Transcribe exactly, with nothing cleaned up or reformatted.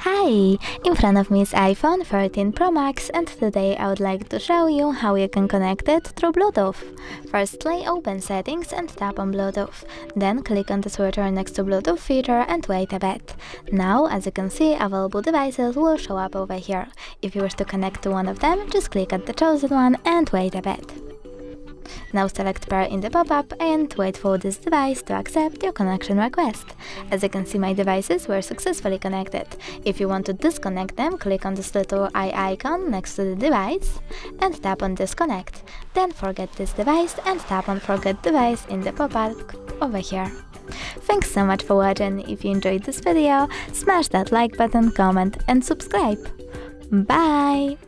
Hi! In front of me is iPhone thirteen Pro Max, and today I would like to show you how you can connect it through Bluetooth. Firstly, open Settings and tap on Bluetooth. Then click on the switcher next to Bluetooth feature and wait a bit. Now, as you can see, available devices will show up over here. If you wish to connect to one of them, just click on the chosen one and wait a bit. Now select pair in the pop-up and wait for this device to accept your connection request. As you can see, my devices were successfully connected. If you want to disconnect them, click on this little eye icon next to the device and tap on Disconnect. Then forget this device and tap on Forget Device in the pop-up over here. Thanks so much for watching. If you enjoyed this video, smash that like button, comment and subscribe. Bye!